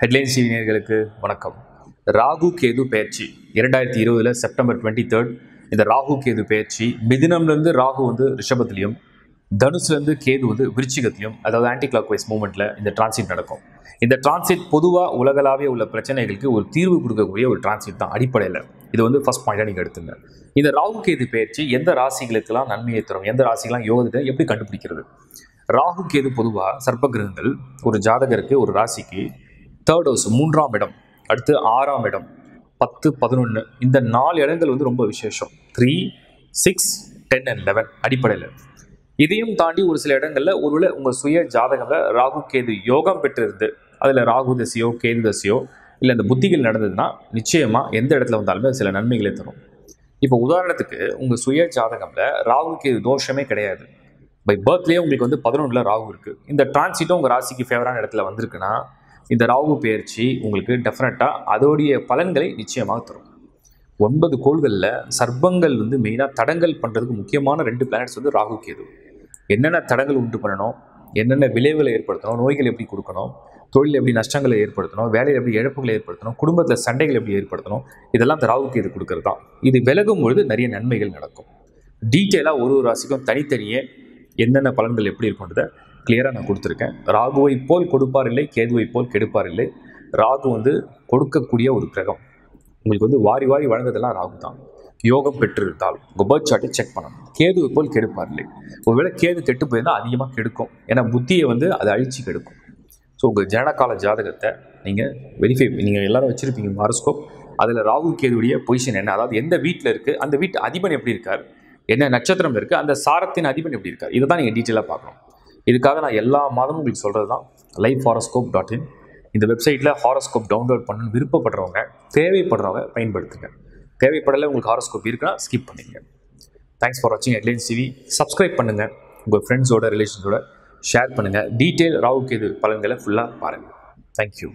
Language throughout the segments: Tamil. हेडलाइन्स टीवी நேயர்களுக்கு வணக்கம். ராகு கேது பெயர்ச்சி 2020 செப்டம்பர் 23 இந்த ராகு கேது பெயர்ச்சி மிதுனம்ல இருந்து ராகு வந்து ரிஷபத்திலும் தனுசுல இருந்து கேது வந்து விருச்சிகத்திலும் அதாவது ஆன்டி கிளாக் வைஸ் மூவ்மெண்ட்ல இந்த டிரான்சிட் நடக்கும். இந்த டிரான்சிட் பொதுவா உலகளாவிய உள்ள பிரச்சனைகளுக்கு ஒரு தீர்வு கொடுக்கக்கூடிய ஒரு டிரான்சிட் தான் அடிப்படையில். இது வந்து ஃபர்ஸ்ட் பாயிண்டாக நீங்கள் எடுத்துங்க. இந்த ராகு கேது பெயர்ச்சி எந்த ராசிகளுக்கெல்லாம் நன்மையை தரும், எந்த ராசிகெல்லாம் யோகத்தை எப்படி கண்டுபிடிக்கிறது? ராகு கேது பொதுவாக சர்ப்பகிரகங்கள் ஒரு ஜாதகருக்கு ஒரு ராசிக்கு தேர்ட் ஹவுஸ் 3ஆம் இடம், அடுத்து 6ஆம் இடம், 10, 11 இந்த 4 இடங்கள் வந்து ரொம்ப விசேஷம். 3, 6, 10 and 11 அடிப்படையில். இதையும் தாண்டி ஒரு சில இடங்களில் ஒருவேளை உங்கள் சுய ஜாதகங்களை ராகு கேது யோகம் பெற்றிருந்து அதில் ராகு தசையோ கேது தசையோ இல்லை இந்த புத்திகள் நடந்ததுன்னா நிச்சயமாக எந்த இடத்துல வந்தாலுமே சில நன்மைகளை தரும். இப்போ உதாரணத்துக்கு உங்கள் சுய ஜாதகம்ல ராகு கேது தோஷமே கிடையாது. பை பர்த்லேயே உங்களுக்கு வந்து 11ல் ராகு இருக்குது. இந்த டிரான்சிட்டும் உங்கள் ராசிக்கு ஃபேவரான இடத்துல வந்திருக்குன்னா இந்த ராகு பெயர்ச்சி உங்களுக்கு டெஃபினட்டாக அதோடைய பலன்களை நிச்சயமாக தரும். 9 கோள்களில் சர்ப்பங்கள் வந்து மெயினாக தடங்கள் பண்ணுறதுக்கு முக்கியமான 2 பிளானட்ஸ் வந்து ராகு கேது. என்னென்ன தடங்கள் உண்டு பண்ணணும், என்னென்ன விளைவுகளை ஏற்படுத்தணும், நோய்கள் எப்படி கொடுக்கணும், தொழில் எப்படி நஷ்டங்களை ஏற்படுத்தணும், வேலையில் எப்படி இழப்புகளை ஏற்படுத்தணும், குடும்பத்தில் சண்டைகள் எப்படி ஏற்படுத்தணும், இதெல்லாம் இந்த ராகு கேது கொடுக்கறது தான். இது விலகும் பொழுது நிறைய நன்மைகள் நடக்கும். டீட்டெயிலாக ஒரு ராசிக்கும் தனித்தனியே என்னென்ன பலன்கள் எப்படி இருக்குன்றதை கிளியராக நான் கொடுத்துருக்கேன். ராகுவை போல் கொடுப்பார் இல்லை, கேதுவை போல் கெடுப்பார் இல்லை. ராகு வந்து கொடுக்கக்கூடிய ஒரு கிரகம். உங்களுக்கு வந்து வாரி வாரி வழங்குறதெல்லாம் ராகு தான். யோகம் பெற்றிருந்தால் உங்கள் பர்த் சார்ட்டை செக் பண்ணணும். கேதுவை போல் கெடுப்பார் இல்லை. ஒருவேளை கேது கெட்டு போயிருந்தால் அதிகமாக கெடுக்கும். ஏன்னா புத்தியை வந்து அதை அழித்து கெடுக்கும். ஸோ உங்கள் ஜனகால ஜாதகத்தை நீங்கள் வெரிஃபை நீங்கள் எல்லோரும் வச்சுருப்பீங்க ஹாரோஸ்கோப். அதில் ராகு கேதுடைய பொசிஷன் என்ன, அதாவது எந்த வீட்டில் இருக்குது, அந்த வீட்டு அதிபன் எப்படி இருக்கார், என்ன நட்சத்திரம் இருக்குது, அந்த சாரத்தின் அதிபன் எப்படி இருக்கார், இதை தான் நீங்கள் டீட்டெயிலாக பார்க்கணும். இதுக்காக நான் எல்லா மாதமும் உங்களுக்கு சொல்கிறது தான் lifehoroscope.in. இந்த வெப்சைட்டில் ஹாரோஸ்கோப் டவுன்லோட் பண்ணணும்னு விருப்பப்படுறவங்க, தேவைப்படுறவங்க பயன்படுத்துங்க. தேவைப்படலை உங்களுக்கு ஹாரோஸ்கோப் இருக்குன்னா ஸ்கிப் பண்ணிங்க. தேங்க்ஸ் ஃபார் வாட்சிங் ஹெட்லைன்ஸ் டிவி. சப்ஸ்கிரைப் பண்ணுங்கள், உங்கள் ஃப்ரெண்ட்ஸோட ரிலேஷன்ஸோட ஷேர் பண்ணுங்கள். டீட்டெயில் ராகு கேது பலன்களை ஃபுல்லாக பாருங்கள். தேங்க்யூ.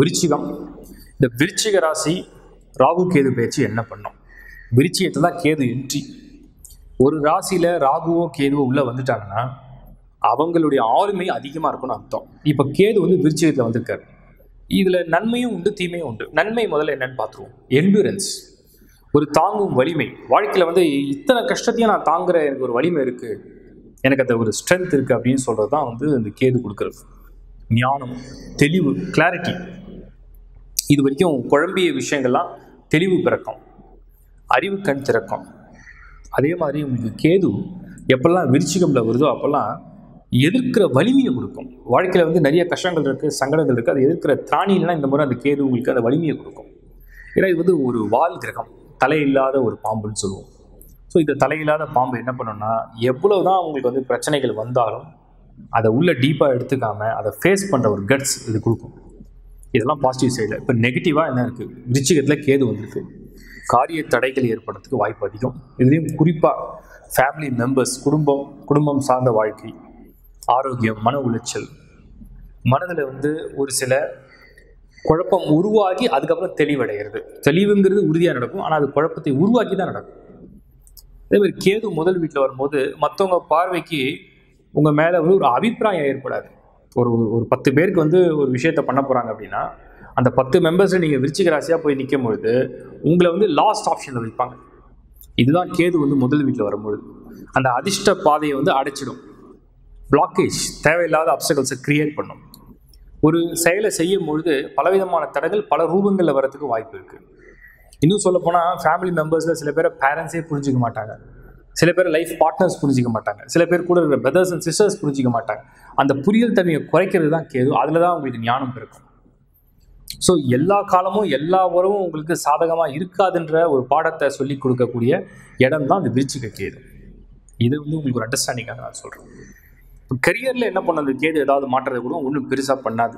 விருச்சிகம், இந்த விருச்சிக ராசி ராகு கேது பேச்சு என்ன பண்ணோம்? விருச்சிகத்தில் தான் கேது என்ட்ரி. ஒரு ராசியில் ராகுவோ கேதுவோ உள்ளே வந்துட்டாங்கன்னா அவங்களுடைய ஆளுமை அதிகமாக இருக்கும்னு அர்த்தம். இப்போ கேது வந்து விருச்சிகத்தில் வந்திருக்காரு. இதில் நன்மையும் உண்டு, தீமையும் உண்டு. நன்மை முதல்ல என்னன்னு பார்த்துருவோம். என்ட்யூரன்ஸ், ஒரு தாங்கும் வலிமை. வாழ்க்கையில் வந்து இத்தனை கஷ்டத்தையும் நான் தாங்குகிற எனக்கு ஒரு வலிமை இருக்குது, எனக்கு அந்த ஒரு ஸ்ட்ரென்த் இருக்குது அப்படின்னு சொல்கிறது தான் வந்து இந்த கேது கொடுக்குறது. ஞானம், தெளிவு, கிளாரிட்டி. இது வரைக்கும் குழம்பிய விஷயங்கள்லாம் தெளிவு பிறக்கும், அறிவு கண் திறக்கும். அதே மாதிரி உங்களுக்கு கேது எப்பெல்லாம் விருச்சிகம்ல வருதோ அப்போல்லாம் எதிர்க்கிற வலிமையை கொடுக்கும். வாழ்க்கையில் வந்து நிறைய கஷ்டங்கள் இருக்குது, சங்கடங்கள் இருக்குது, அது எதிர்க்கிற திராணிலாம் இந்த முறை அந்த கேது உங்களுக்கு அந்த வலிமையை கொடுக்கும். ஏன்னா இது வந்து ஒரு வால் கிரகம், தலையில்லாத ஒரு பாம்புன்னு சொல்லுவோம். ஸோ இந்த தலையில்லாத பாம்பு என்ன பண்ணணும்னா எவ்வளோ தான் அவங்களுக்கு வந்து பிரச்சனைகள் வந்தாலும் அதை உள்ளே டீப்பாக எடுத்துக்காமல் அதை ஃபேஸ் பண்ணுற ஒரு கட்ஸ் இது கொடுக்கும். இதெல்லாம் பாசிட்டிவ் சைடில். இப்போ நெகட்டிவாக என்ன இருக்குது? விருச்சிகத்தில் கேது வந்திருக்கு. காரிய தடைகள் ஏற்படுறதுக்கு வாய்ப்பு அதிகம். இதுலேயும் குறிப்பாக ஃபேமிலி மெம்பர்ஸ், குடும்பம் சார்ந்த வாழ்க்கை, ஆரோக்கியம், மன உளைச்சல், மனதில் வந்து ஒரு சில குழப்பம் உருவாகி அதுக்கப்புறம் தெளிவடைகிறது. தெளிவுங்கிறது உறுதியாக நடக்கும், ஆனால் அது குழப்பத்தை உருவாக்கி தான் நடக்கும். அதேமாதிரி கேது முதல் வீட்டில் வரும்போது மற்றவங்க பார்வைக்கு உங்கள் மேலே வந்து ஒரு அபிப்பிராயம் ஏற்படாது. ஒரு 10 பேருக்கு வந்து ஒரு விஷயத்த பண்ண போகிறாங்க அப்படின்னா அந்த 10 மெம்பர்ஸில் நீங்கள் விருச்சிக ராசியாக போய் நிற்கும் பொழுது உங்களை வந்து லாஸ்ட் ஆப்ஷனில் வைப்பாங்க. இதுதான் கேது வந்து முதல் வீட்டில் வரும்பொழுது அந்த அதிர்ஷ்ட பாதையை வந்து அடைச்சிடும். பிளாக்கேஜ், தேவையில்லாத அப்சகல்ஸை க்ரியேட் பண்ணும். ஒரு செயலை செய்யும் பொழுது பலவிதமான தடைகள் பல ரூபங்களில் வரத்துக்கு வாய்ப்பு இருக்குது. இன்னும் சொல்லப்போனால் ஃபேமிலி மெம்பர்ஸில் சில பேரை பேரண்ட்ஸே புரிஞ்சிக்க மாட்டாங்க, சில பேர் லைஃப் பார்ட்னர்ஸ் புரிஞ்சிக்க மாட்டாங்க, சில பேர் கூட இருக்கிற பிரதர்ஸ் அண்ட் சிஸ்டர்ஸ் புரிஞ்சிக்க மாட்டாங்க. அந்த புரியல் தன்மையை குறைக்கிறது தான் கேது. அதில் தான் உங்களுக்கு ஞானம் இருக்கும். ஸோ எல்லா காலமும் எல்லா உறவும் உங்களுக்கு சாதகமாக இருக்காதுன்ற ஒரு பாடத்தை சொல்லிக் கொடுக்கக்கூடிய இடம் தான் இந்த விருச்சிக கேது. இது வந்து உங்களுக்கு ஒரு அண்டர்ஸ்டாண்டிங்காக நான் சொல்கிறேன். இப்போ கெரியரில் என்ன பண்ணது கேது ஏதாவது மாற்றதை கூட ஒன்றும் பெருசாக பண்ணாது.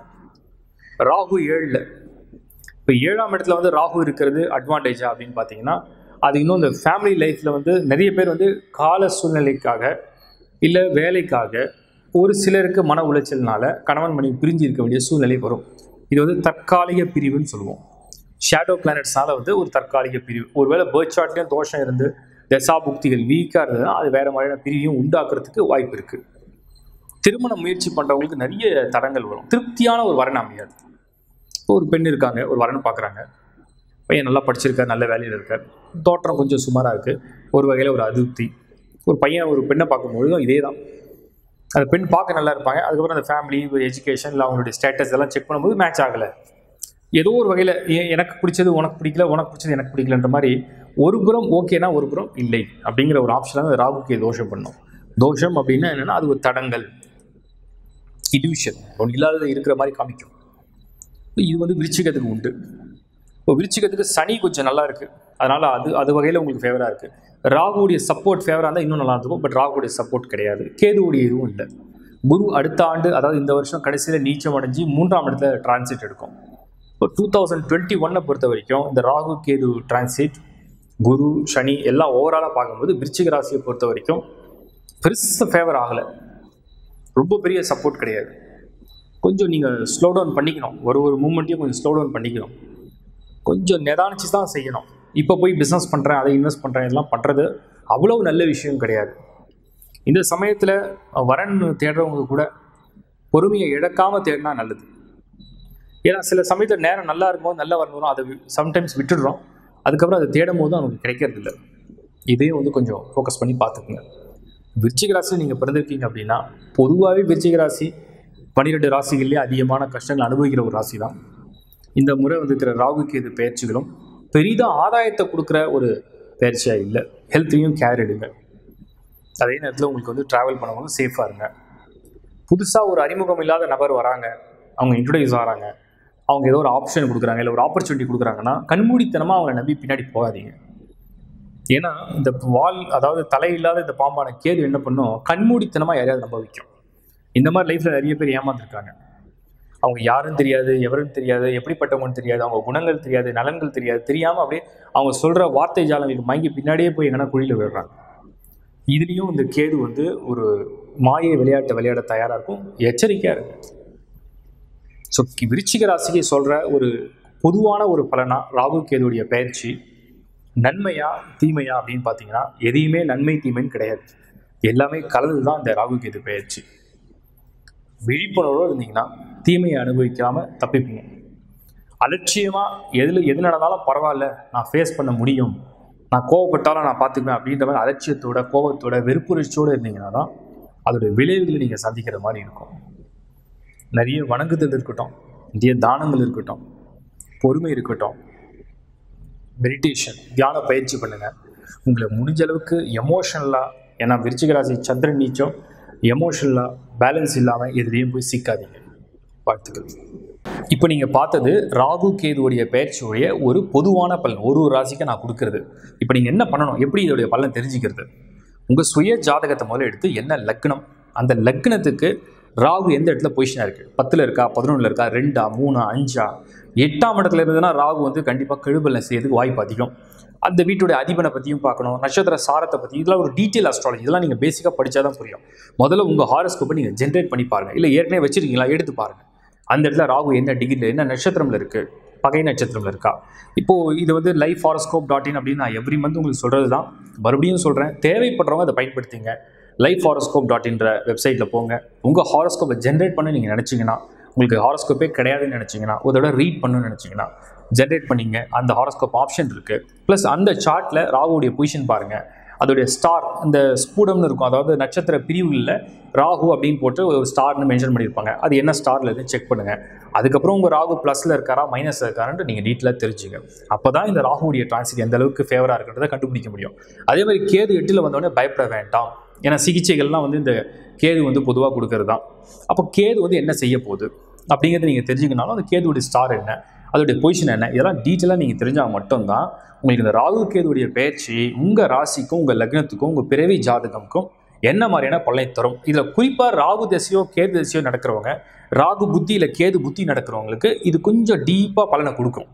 ராகு 7ல், இப்போ 7ஆம் இடத்துல வந்து ராகு இருக்கிறது அட்வான்டேஜா அப்படின்னு பார்த்தீங்கன்னா அது இன்னும் இந்த ஃபேமிலி லைஃப்பில் வந்து நிறைய பேர் வந்து கால சூழ்நிலைக்காக இல்லை வேலைக்காக ஒரு சிலருக்கு மன உளைச்சல்னால கணவன் மனைவி பிரிஞ்சு இருக்க வேண்டிய சூழ்நிலை வரும். இது வந்து தற்காலிக பிரிவுன்னு சொல்லுவோம். ஷேடோ பிளானட்ஸ்னால வந்து ஒரு தற்காலிக பிரிவு. ஒருவேளை பர்த் சார்ட்லேயும் தோஷம் இருந்து தசா புக்திகள் வீக்காக இருந்ததுன்னா அது வேறு மாதிரியான பிரிவையும் உண்டாக்குறதுக்கு வாய்ப்பு இருக்குது. திருமண முயற்சி பண்ணுறவங்களுக்கு நிறைய தடங்கள் வரும். திருப்தியான ஒரு வரன் அமையாது. ஒரு பெண் இருக்காங்க, ஒரு வரணும் பார்க்குறாங்க, பையன் நல்லா படிச்சிருக்கார், நல்ல வேலையில் இருக்கார், தோற்றம் கொஞ்சம் சுமாராக இருக்குது, ஒரு வகையில் ஒரு அதிருப்தி. ஒரு பையன் ஒரு பெண்ணை பார்க்கும்பொழுதும் இதே தான். அந்த பெண் பார்க்க நல்லா இருப்பாங்க, அதுக்கப்புறம் அந்த ஃபேமிலி எஜுகேஷன் இல்லை அவங்களுடைய ஸ்டேட்டஸ் இதெல்லாம் செக் பண்ணும்போது மேட்ச் ஆகலை. ஏதோ ஒரு வகையில் எனக்கு பிடிச்சது உனக்கு பிடிக்கல, உனக்கு பிடிச்சது எனக்கு பிடிக்கலன்ற மாதிரி ஒரு புறம் ஓகேனா ஒரு புறம் இல்லை அப்படிங்கிற ஒரு ஆப்ஷனாக அந்த ராகுக்கு தோஷம் பண்ணும். தோஷம் அப்படின்னா என்னென்னா அது ஒரு தடங்கள், இல்யூஷன், ஒன்று இல்லாத இருக்கிற மாதிரி காமிக்கும். இது வந்து விருச்சிகத்துக்கு உண்டு. இப்போ விருச்சிகத்துக்கு சனி கொஞ்சம் நல்லா இருக்குது, அதனால் அது அது வகையில் உங்களுக்கு ஃபேவராக இருக்குது. ராகுடைய சப்போர்ட் ஃபேவராக இருந்தால் இன்னும் நல்லா இருக்கும், பட் ராகுடைய சப்போர்ட் கிடையாது, கேதுவுடைய இதுவும் இல்லை. குரு அடுத்த ஆண்டு, அதாவது இந்த வருஷம் கடைசியில் நீச்சம் அடைஞ்சு 3ஆம் இடத்துல டிரான்சிட் எடுக்கும். இப்போ 2021 பொறுத்த வரைக்கும் இந்த ராகு கேது டிரான்சிட், குரு சனி எல்லாம் ஓவராலாக பார்க்கும்போது விருச்சிக ராசியை பொறுத்த வரைக்கும் பெருசாக ஃபேவர் ஆகலை, ரொம்ப பெரிய சப்போர்ட் கிடையாது. கொஞ்சம் நீங்கள் ஸ்லோ டவுன் பண்ணிக்கணும், ஒரு மூமெண்ட்டையும் கொஞ்சம் ஸ்லோ டவுன் பண்ணிக்கணும், கொஞ்சம் நிதானிச்சு தான் செய்யணும். இப்போ போய் பிஸ்னஸ் பண்ணுறேன், அதை இன்வெஸ்ட் பண்ணுறேன், இதெல்லாம் பண்ணுறது அவ்வளோ நல்ல விஷயம் கிடையாது. இந்த சமயத்தில் வரன் தேடுறவங்க கூட பொறுமையை இழக்காமல் தேடினா நல்லது. ஏன்னா சில சமயத்தில் நேரம் நல்லா இருக்கும்போது நல்லா வரணும், அதை சம்டைம்ஸ் விட்டுடுறோம், அதுக்கப்புறம் அதை தேடும் போது அவங்களுக்கு கிடைக்கிறது இல்லை. இதையும் வந்து கொஞ்சம் ஃபோக்கஸ் பண்ணி பார்த்துக்குங்க. விருச்சிக ராசியில் நீங்கள் பிறந்திருக்கீங்க அப்படின்னா, பொதுவாகவே விருச்சிக ராசி 12 ராசிகள்லேயே அதிகமான கஷ்டங்கள் அனுபவிக்கிற ஒரு ராசி தான். இந்த முறை வந்துருக்கிற ராகுக்கு இது பயிற்சிகளும் பெரிதாக ஆதாயத்தை கொடுக்குற ஒரு பயிற்சியாக இல்லை. ஹெல்த்தையும் கேர் எடுங்க, அதே நேரத்தில் உங்களுக்கு வந்து ட்ராவல் பண்ணுவாங்க, சேஃபாக இருங்க. புதுசாக ஒரு அறிமுகம் இல்லாத நபர் வராங்க, அவங்க இன்ட்ரடியூஸ் ஆகிறாங்க, அவங்க ஏதோ ஒரு ஆப்ஷன் கொடுக்குறாங்க இல்லை ஒரு ஆப்பர்ச்சுனிட்டி கொடுக்குறாங்கன்னா கண்மூடித்தனமாக அவங்கள நம்பி பின்னாடி போகாதீங்க. ஏன்னா இந்த வால், அதாவது தலை இல்லாத இந்த பாம்பான கேது என்ன பண்ணும், கண்மூடித்தனமாக யாரையாவது நம்ப வைக்கும். இந்த மாதிரி லைஃப்பில் நிறைய பேர் ஏமாந்துருக்காங்க. அவங்க யாரும் தெரியாது, எவரும் தெரியாது, எப்படிப்பட்டவங்கன்னு தெரியாது, அவங்க குணங்கள் தெரியாது, நலன்கள் தெரியாது, தெரியாமல் அப்படியே அவங்க சொல்கிற வார்த்தை ஜாலங்களுக்கு வாங்கி பின்னாடியே போய் எங்கன்னா குழியில் விடுறாங்க. இதுலேயும் இந்த கேது வந்து ஒரு மாய விளையாட்டை விளையாட தயாராக இருக்கும், எச்சரிக்கையாக இருக்கும். ஸோ விருச்சிக ராசிக்கு சொல்கிற ஒரு பொதுவான ஒரு பலனாக ராகு கேதுடைய பயிற்சி நன்மையா தீமையா அப்படின்னு பார்த்தீங்கன்னா, எதையுமே நன்மை தீமைன்னு கிடையாது, எல்லாமே கலந்து தான் இந்த ராகு கேது பயிற்சி. விழிப்புணர்வோடு இருந்தீங்கன்னா தீமையை அனுபவிக்காமல் தப்பிப்பீங்க. அலட்சியமாக எது நடந்தாலும் பரவாயில்ல, நான் ஃபேஸ் பண்ண முடியும், நான் கோவப்பட்டாலும் நான் பார்த்துக்குவேன் அப்படின்ற மாதிரி அலட்சியத்தோட, கோபத்தோட, வெறுப்புணர்ச்சியோடு இருந்தீங்கன்னா தான் அதோடைய விளைவுகளை நீங்கள் சந்திக்கிற மாதிரி இருக்கும். நிறைய வணங்குதல் இருக்கட்டும், நிறைய தானங்கள் இருக்கட்டும், பொறுமை இருக்கட்டும், மெடிடேஷன், தியான பயிற்சி பண்ணுங்கள். உங்களை முடிஞ்ச அளவுக்கு எமோஷனலாக, ஏன்னா விருச்சிக ராசி சந்திரன் நீச்சம், எமோஷனலாக பேலன்ஸ் இல்லாமல் எதுலேயும் போய் சிக்காதீங்க. வாழ்த்துக்கள். இப்போ நீங்கள் பார்த்தது ராகு கேதுடைய பயிற்சியுடைய ஒரு பொதுவான பலன், ஒரு ராசிக்கு நான் கொடுக்குறது. இப்போ நீங்கள் என்ன பண்ணணும், எப்படி இதோடைய பலன் தெரிஞ்சுக்கிறது, உங்கள் சுய ஜாதகத்தை முதல்ல எடுத்து என்ன லக்னம், அந்த லக்னத்துக்கு ராகு எந்த இடத்துல பொசிஷனாக இருக்குது, 10ல் இருக்கா, 11ல் இருக்கா, 2ஆ 3ஆ 5ஆ, 8ஆம் இடத்துல இருந்ததுன்னா ராகு வந்து கண்டிப்பாக கெடுபலனை செய்யறதுக்கு வாய்ப்பு அதிகம். அந்த வீட்டுடைய அதிபனை பற்றியும் பார்க்கணும், நட்சத்திர சாரத்தை பற்றி, இதெல்லாம் ஒரு டீட்டெயில் அஸ்ட்ராலஜி, இதெல்லாம் நீங்கள் பேசிக்காக படித்தா தான் புரியும். முதல்ல உங்கள் ஹாரோஸ்கோப்பை நீங்கள் ஜென்ரேட் பண்ணி பாருங்கள், இல்லை ஏற்கனவே வச்சுருக்கீங்களா எடுத்து பாருங்கள். அந்த இடத்துல ராகு என்ன டிகிரியில், என்ன நட்சத்திரமில் இருக்குது, பகை நட்சத்திரமில் இருக்கா. இப்போது இது வந்து லைஃப் horoscope.in அப்படின்னு நான் எவ்ரி மந்த் உங்களுக்கு சொல்கிறது தான், மறுபடியும் சொல்கிறேன், தேவைப்படுறவங்க அதை பயன்படுத்திங்க. lifehoroscope.inன்ற வெப்சைட்டில் போங்க, உங்கள் ஹாரோஸ்கோப்பை ஜென்ரேட் பண்ண நீங்கள் நினச்சிங்கன்னா, உங்களுக்கு ஹாரோஸ்கோப்பே கிடையாதுன்னு நினச்சிங்கன்னா, அதோட ரீட் பண்ணணும்னு நினச்சிங்கன்னா ஜென்ரேட் பண்ணிங்க. அந்த ஹாரோஸ்கோப் ஆப்ஷன் இருக்குது. ப்ளஸ் அந்த சார்ட்டில் ராகுடைய பொசிஷன் பாருங்கள், அதோடைய ஸ்டார், இந்த ஸ்பூடம்னு இருக்கும், அதாவது நட்சத்திர பிரிவுகளில் ராகு அப்படின்னு போட்டு ஒரு ஸ்டார்னு மென்ஷன் பண்ணியிருப்பாங்க, அது என்ன ஸ்டாரில் இருக்குன்னு செக் பண்ணுங்கள். அதுக்கப்புறம் உங்கள் ராகு ப்ளஸில் இருக்காரா மைனஸில் இருக்காருன்னு நீங்கள் டீட்டெயிலாக தெரிஞ்சுங்க. அப்போ தான் இந்த ராகுடைய டிரான்சிட் எந்த அளவுக்கு ஃபேவராக இருக்கிறத கண்டுபிடிக்க முடியும். அதே மாதிரி கேது 8ல் வந்தோடனே பயப்பட வேண்டாம், ஏன்னா சிகிச்சைகள்லாம் வந்து இந்த கேது வந்து பொதுவாக கொடுக்கறது தான். அப்போ கேது வந்து என்ன செய்ய போகுது அப்படிங்கிறது நீங்கள் தெரிஞ்சுக்கினாலும், அந்த கேதுடைய ஸ்டார் என்ன, அதோடைய பொசிஷன் என்ன, இதெல்லாம் டீட்டெயிலாக நீங்கள் தெரிஞ்சால் மட்டும்தான் உங்களுக்கு இந்த ராகு கேதுடைய பயிற்சி உங்கள் ராசிக்கும் உங்கள் லக்னத்துக்கும் உங்கள் பிறவி ஜாதகமுக்கும் என்ன மாதிரியான பலனை தரும். இதில் குறிப்பாக ராகு திசையோ கேது திசையோ நடக்கிறவங்க, ராகு புத்தி இல்லை கேது புத்தி நடக்கிறவங்களுக்கு இது கொஞ்சம் டீப்பாக பலனை கொடுக்கும்.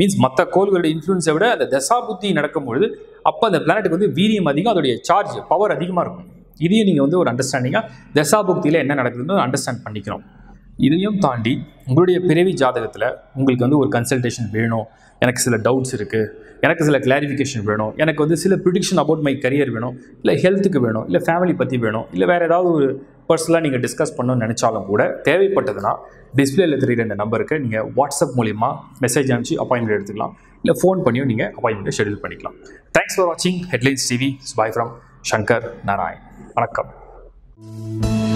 மீன்ஸ் மற்ற கோள்களுடைய இன்ஃப்ளூன்ஸை விட அந்த தசா புத்தி நடக்கும்பொழுது அப்போ அந்த பிளானெட்டுக்கு வந்து வீரியம் அதிகம், அதோடைய சார்ஜ் பவர் அதிகமாக இருக்கும். இதையும் நீங்கள் வந்து ஒரு அண்டர்ஸ்டாண்டிங்காக தசா புக்தியில் என்ன நடக்குதுன்னு அண்டர்ஸ்டாண்ட் பண்ணிக்கிறோம். இதையும் தாண்டி உங்களுடைய பிறவி ஜாதகத்தில் உங்களுக்கு வந்து ஒரு கன்சல்டேஷன் வேணும், எனக்கு சில டவுட்ஸ் இருக்குது, எனக்கு சில கிளாரிஃபிகேஷன் வேணும், எனக்கு வந்து சில ப்ரிடிக்ஷன் அபவுட் மை கரியர் வேணும், இல்லை ஹெல்த்துக்கு வேணும், இல்லை ஃபேமிலி பற்றி வேணும், இல்லை வேறு ஏதாவது ஒரு पर्सनला நீங்கள் டிஸ்கஸ் பண்ணனும் நினைச்சாலும் கூட தேவைப்பட்டதுனா டிஸ்ப்ளேல தெரியுற இந்த நம்பருக்கு நீங்க வாட்ஸ்அப் மூலமா மெசேஜ் அனுப்பி அப்பாயின்ட்மென்ட் எடுத்துக்கலாம் இல்ல ஃபோன் பண்ணியும் நீங்க அப்பாயின்ட்மென்ட் ஷெட்யூல் பண்ணிக்கலாம். Thanks for watching Headlines TV. Bye from Shankar Narayan. வணக்கம்.